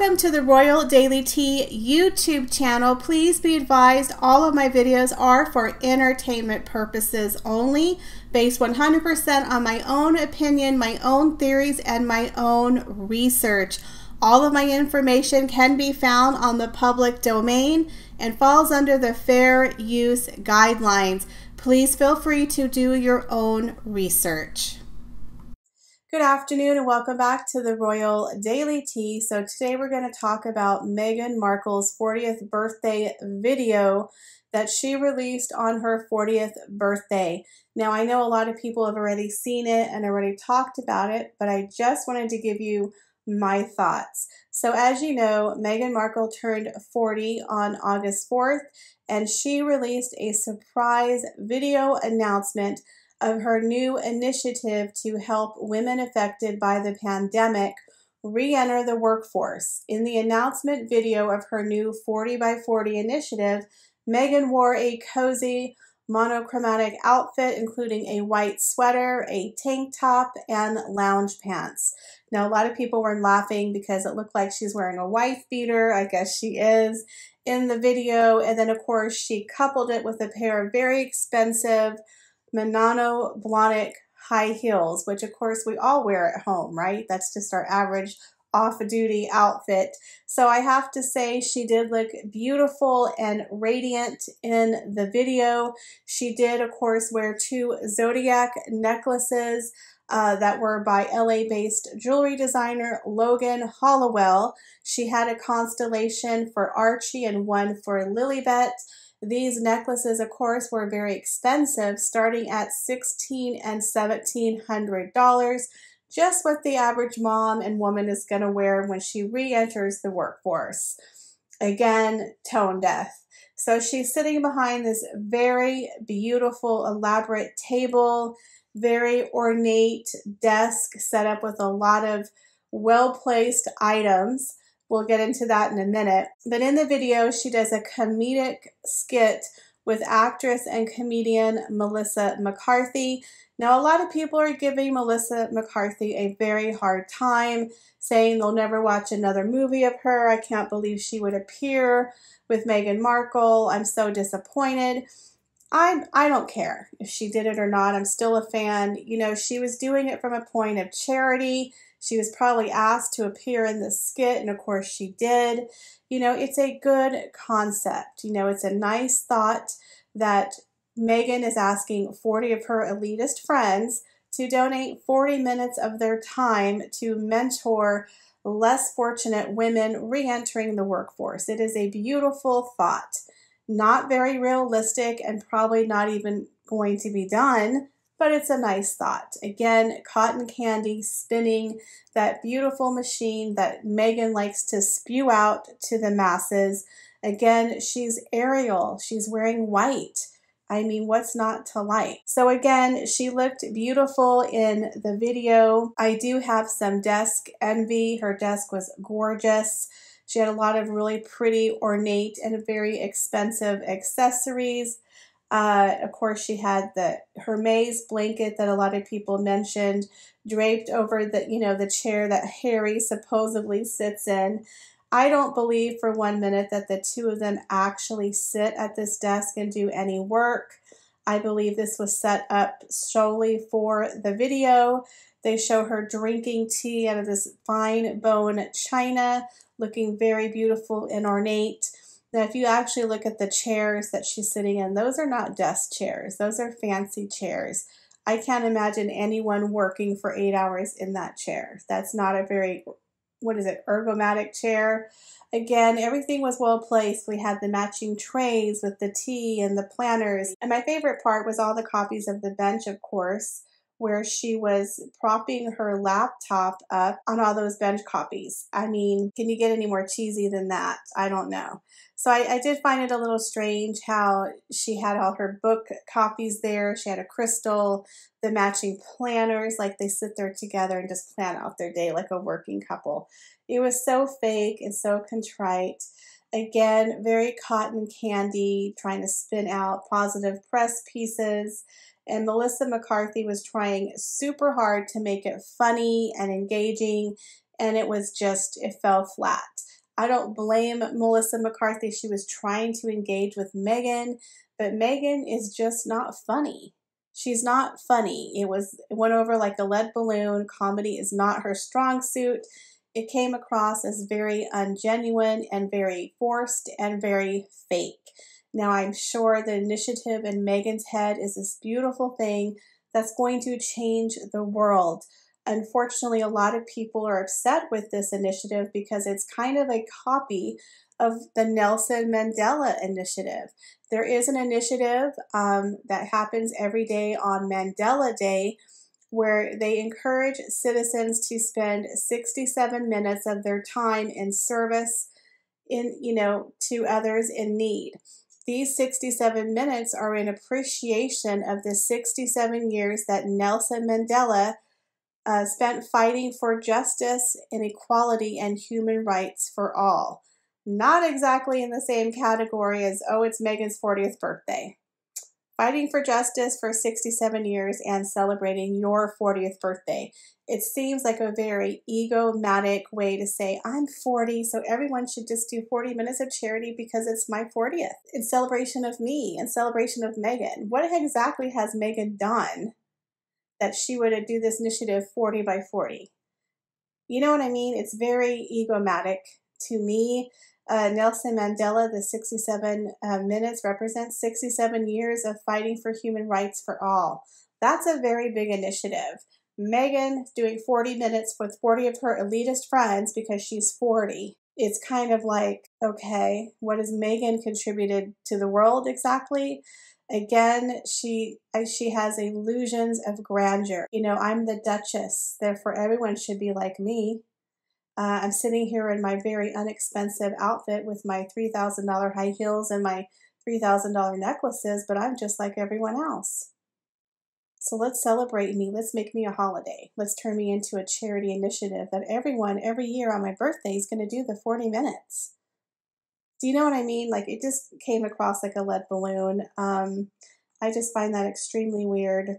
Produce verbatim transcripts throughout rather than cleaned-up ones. Welcome to the Royal Daily Tea YouTube channel. Please be advised all of my videos are for entertainment purposes only, based one hundred percent on my own opinion, my own theories, and my own research. All of my information can be found on the public domain and falls under the fair use guidelines. Please feel free to do your own research. Good afternoon and welcome back to the Royal Daily Tea. So today we're going to talk about Meghan Markle's fortieth birthday video that she released on her fortieth birthday. Now I know a lot of people have already seen it and already talked about it, but I just wanted to give you my thoughts. So as you know, Meghan Markle turned forty on August fourth and she released a surprise video announcement of her new initiative to help women affected by the pandemic re-enter the workforce. In the announcement video of her new forty by forty initiative, Meghan wore a cozy monochromatic outfit, including a white sweater, a tank top, and lounge pants. Now, a lot of people were laughing because it looked like she's wearing a wife beater. I guess she is in the video. And then, of course, she coupled it with a pair of very expensive Manolo Blahnik high heels, which of course we all wear at home, right? That's just our average off-duty outfit. So I have to say she did look beautiful and radiant in the video. She did, of course, wear two zodiac necklaces uh, that were by L A-based jewelry designer Logan Hollowell. She had a constellation for Archie and one for Lilibet. These necklaces, of course, were very expensive, starting at sixteen hundred dollars and seventeen hundred dollars, just what the average mom and woman is going to wear when she re-enters the workforce. Again, tone deaf. So she's sitting behind this very beautiful, elaborate table, very ornate desk set up with a lot of well-placed items. We'll get into that in a minute. But in the video, she does a comedic skit with actress and comedian Melissa McCarthy. Now, a lot of people are giving Melissa McCarthy a very hard time, saying they'll never watch another movie of her. I can't believe she would appear with Meghan Markle. I'm so disappointed. I, I don't care if she did it or not. I'm still a fan. You know, she was doing it from a point of charity. She was probably asked to appear in the skit, and of course she did. You know, it's a good concept. You know, it's a nice thought that Meghan is asking forty of her elitist friends to donate forty minutes of their time to mentor less fortunate women re-entering the workforce. It is a beautiful thought, not very realistic and probably not even going to be done, but it's a nice thought. Again, cotton candy spinning that beautiful machine that Meghan likes to spew out to the masses. Again, she's aerial. She's wearing white. I mean, what's not to like? So again, she looked beautiful in the video. I do have some desk envy. Her desk was gorgeous. She had a lot of really pretty, ornate, and very expensive accessories. Uh, of course, she had the Hermès blanket that a lot of people mentioned draped over the, you know, the chair that Harry supposedly sits in. I don't believe for one minute that the two of them actually sit at this desk and do any work. I believe this was set up solely for the video. They show her drinking tea out of this fine bone china, looking very beautiful and ornate. Now, if you actually look at the chairs that she's sitting in, those are not desk chairs. Those are fancy chairs. I can't imagine anyone working for eight hours in that chair. That's not a very, what is it, ergomatic chair. Again, everything was well placed. We had the matching trays with the tea and the planners. And my favorite part was all the copies of the bench, of course, where she was propping her laptop up on all those bench copies. I mean, can you get any more cheesy than that? I don't know. So I, I did find it a little strange how she had all her book copies there. She had a crystal, the matching planners, like they sit there together and just plan out their day like a working couple. It was so fake and so contrite. Again, very cotton candy, trying to spin out positive press pieces. And Melissa McCarthy was trying super hard to make it funny and engaging, and it was just, it fell flat. I don't blame Melissa McCarthy. She was trying to engage with Meghan, but Meghan is just not funny. She's not funny. It was it went over like a lead balloon. Comedy is not her strong suit. It came across as very ungenuine and very forced and very fake. Now, I'm sure the initiative in Meghan's head is this beautiful thing that's going to change the world. Unfortunately, a lot of people are upset with this initiative because it's kind of a copy of the Nelson Mandela initiative. There is an initiative um, that happens every day on Mandela Day where they encourage citizens to spend sixty-seven minutes of their time in service in, you know, to others in need. These sixty-seven minutes are in appreciation of the sixty-seven years that Nelson Mandela uh, spent fighting for justice and equality and human rights for all. Not exactly in the same category as, oh, it's Meghan's fortieth birthday. Fighting for justice for sixty-seven years and celebrating your fortieth birthday. It seems like a very egomatic way to say, I'm forty, so everyone should just do forty minutes of charity because it's my fortieth. In celebration of me, in celebration of Meghan. What exactly has Meghan done that she would do this initiative forty by forty? You know what I mean? It's very egomatic to me. Uh, Nelson Mandela, the sixty-seven minutes, represents sixty-seven years of fighting for human rights for all. That's a very big initiative. Meghan doing forty minutes with forty of her elitist friends because she's forty. It's kind of like, okay, what has Meghan contributed to the world exactly? Again, she she has illusions of grandeur. You know, I'm the Duchess, therefore everyone should be like me. Uh, I'm sitting here in my very inexpensive outfit with my three thousand dollar high heels and my three thousand dollar necklaces, but I'm just like everyone else. So let's celebrate me. Let's make me a holiday. Let's turn me into a charity initiative that everyone, every year on my birthday, is going to do the forty minutes. Do you know what I mean? Like, it just came across like a lead balloon. Um, I just find that extremely weird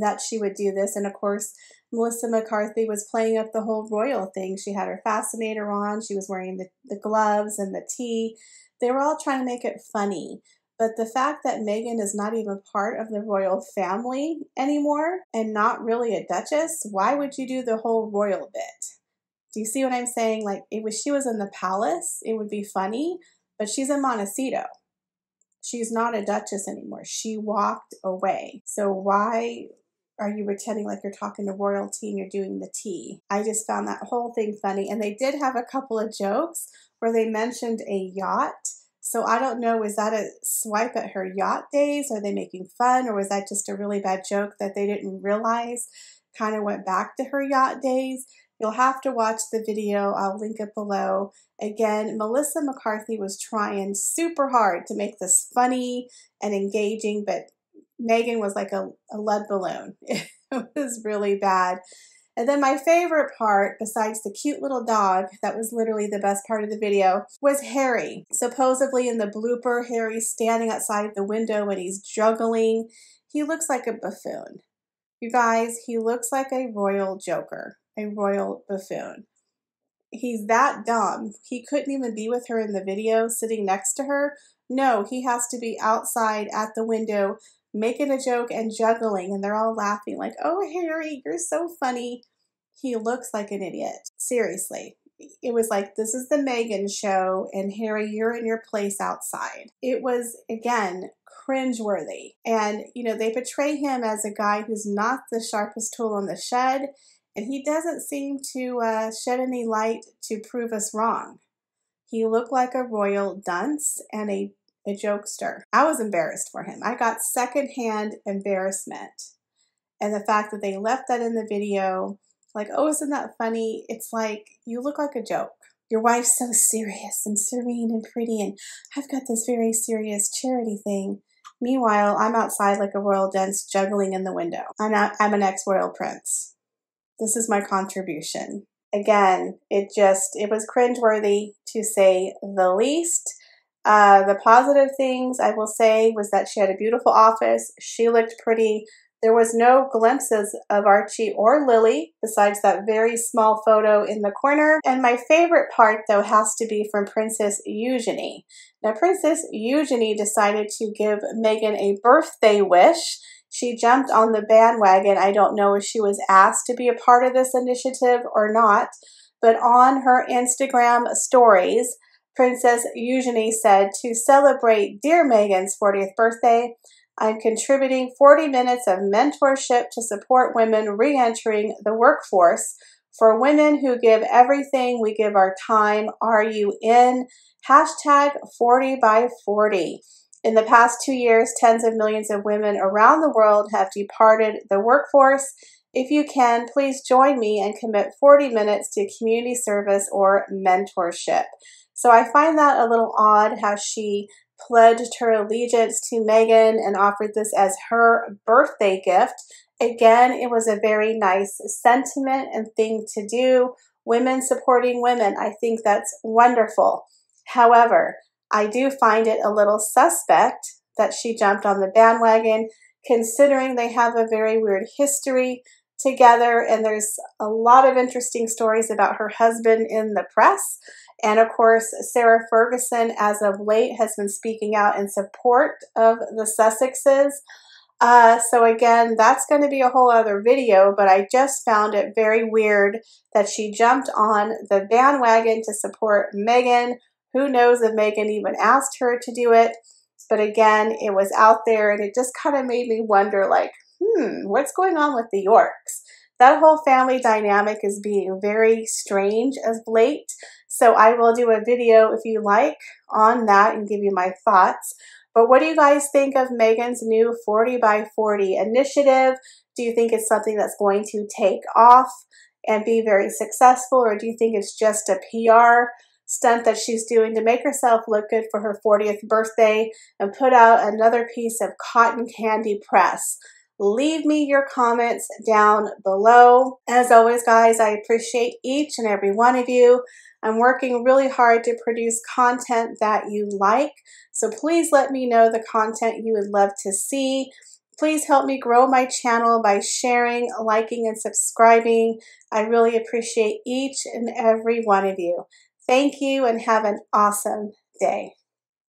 that she would do this. And of course, Melissa McCarthy was playing up the whole royal thing. She had her fascinator on. She was wearing the, the gloves and the tea. They were all trying to make it funny. But the fact that Meghan is not even part of the royal family anymore and not really a duchess, why would you do the whole royal bit? Do you see what I'm saying? Like, if she was in the palace, it would be funny, but she's in Montecito. She's not a duchess anymore. She walked away. So why are you pretending like you're talking to royalty and you're doing the tea? I just found that whole thing funny. And they did have a couple of jokes where they mentioned a yacht. So I don't know, is that a swipe at her yacht days? Are they making fun? Or was that just a really bad joke that they didn't realize kind of went back to her yacht days? You'll have to watch the video. I'll link it below. Again, Melissa McCarthy was trying super hard to make this funny and engaging, but Meghan was like a, a lead balloon. It was really bad. And then my favorite part, besides the cute little dog, that was literally the best part of the video, was Harry. Supposedly in the blooper, Harry's standing outside the window and he's juggling. He looks like a buffoon. You guys, he looks like a royal joker, a royal buffoon. He's that dumb. He couldn't even be with her in the video, sitting next to her. No, he has to be outside at the window, making a joke and juggling, and they're all laughing like, oh, Harry, you're so funny. He looks like an idiot. Seriously. It was like, this is the Meghan show, and Harry, you're in your place outside. It was, again, cringeworthy. And, you know, they portray him as a guy who's not the sharpest tool in the shed, and he doesn't seem to uh, shed any light to prove us wrong. He looked like a royal dunce and a A jokester. I was embarrassed for him. I got secondhand embarrassment. And the fact that they left that in the video, like, oh, isn't that funny? It's like, you look like a joke. Your wife's so serious and serene and pretty, and I've got this very serious charity thing. Meanwhile, I'm outside like a royal dunce juggling in the window. I'm, not, I'm an ex-royal prince. This is my contribution. Again, it just, it was cringeworthy to say the least. Uh, the positive things I will say was that she had a beautiful office. She looked pretty. There was no glimpses of Archie or Lily, besides that very small photo in the corner. And my favorite part, though, has to be from Princess Eugenie. Now, Princess Eugenie decided to give Meghan a birthday wish. She jumped on the bandwagon. I don't know if she was asked to be a part of this initiative or not, but on her Instagram stories, Princess Eugenie said, "To celebrate dear Meghan's fortieth birthday, I'm contributing forty minutes of mentorship to support women re-entering the workforce. For women who give everything, we give our time. Are you in? Hashtag forty by forty. In the past two years, tens of millions of women around the world have departed the workforce. If you can, please join me and commit forty minutes to community service or mentorship." So I find that a little odd how she pledged her allegiance to Meghan and offered this as her birthday gift. Again, it was a very nice sentiment and thing to do. Women supporting women. I think that's wonderful. However, I do find it a little suspect that she jumped on the bandwagon, considering they have a very weird history together, and there's a lot of interesting stories about her husband in the press. And of course, Sarah Ferguson, as of late, has been speaking out in support of the Sussexes. Uh, so again, that's going to be a whole other video, but I just found it very weird that she jumped on the bandwagon to support Meghan. Who knows if Meghan even asked her to do it? But again, it was out there, and it just kind of made me wonder, like, hmm, what's going on with the Yorks? That whole family dynamic is being very strange as of late. So I will do a video, if you like, on that and give you my thoughts. But what do you guys think of Meghan's new forty by forty initiative? Do you think it's something that's going to take off and be very successful? Or do you think it's just a P R stunt that she's doing to make herself look good for her fortieth birthday and put out another piece of cotton candy press? Leave me your comments down below. As always, guys, I appreciate each and every one of you. I'm working really hard to produce content that you like, so please let me know the content you would love to see. Please help me grow my channel by sharing, liking, and subscribing. I really appreciate each and every one of you. Thank you, and have an awesome day.